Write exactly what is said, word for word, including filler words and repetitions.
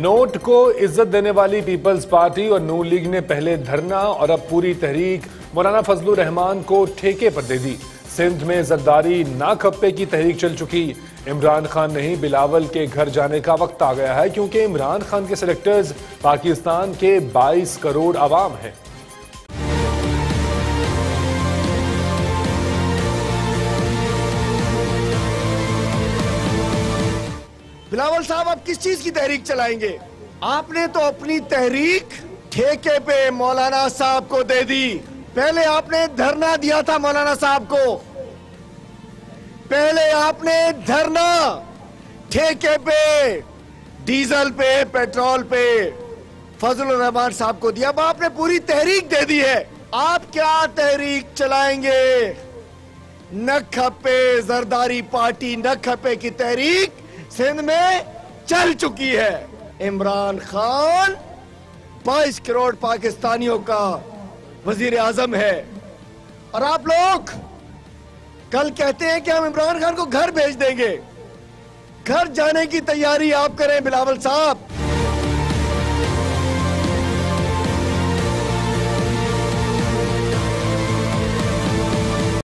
Note को इज्जत देने वाली पीपल्स पार्टी और नून लीग ने पहले धरना और अब पूरी तहरीक मौलाना फजल रहमान को ठेके पर दे दी। सिंध में जरदारी ना खप्पे की तहरीक चल चुकी। इमरान खान नहीं बिलावल के घर जाने का वक्त आ गया है, क्योंकि इमरान खान के सिलेक्टर्स पाकिस्तान के बाईस करोड़ आवाम हैं। बिलावल साहब, आप किस चीज की तहरीक चलाएंगे? आपने तो अपनी तहरीक ठेके पे मौलाना साहब को दे दी। पहले आपने धरना दिया था मौलाना साहब को, पहले आपने धरना ठेके पे डीजल पे पेट्रोल पे फजल रहमान साहब को दिया। अब आपने पूरी तहरीक दे दी है। आप क्या तहरीक चलाएंगे? न खपे जरदारी पार्टी न खपे की तहरीक सिंध में चल चुकी है। इमरान खान बाईस करोड़ पाकिस्तानियों का वजीर आजम है, और आप लोग कल कहते हैं कि हम इमरान खान को घर भेज देंगे। घर जाने की तैयारी आप करें बिलावल साहब।